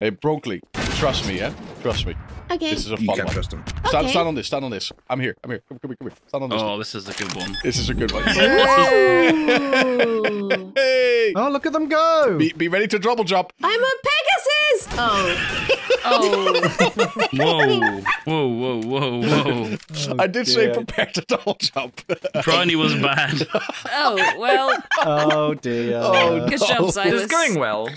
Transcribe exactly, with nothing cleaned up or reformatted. Hey, Broccoli, trust me, yeah? Trust me. Okay. This is a fun one. You can trust him. Okay. Stand, stand on this, stand on this. I'm here, I'm here. Come here, come here. Stand on this. Oh, this is a good one. This is a good one. Hey! Oh, look at them go! Be, be ready to double jump. I'm a Pegasus! Oh. Oh. Whoa, whoa, whoa, whoa, whoa. Oh, I did dear. say prepare to double jump. Briony was bad. Oh, well. Oh, dear. Oh, good no. job, Silas. This is going well.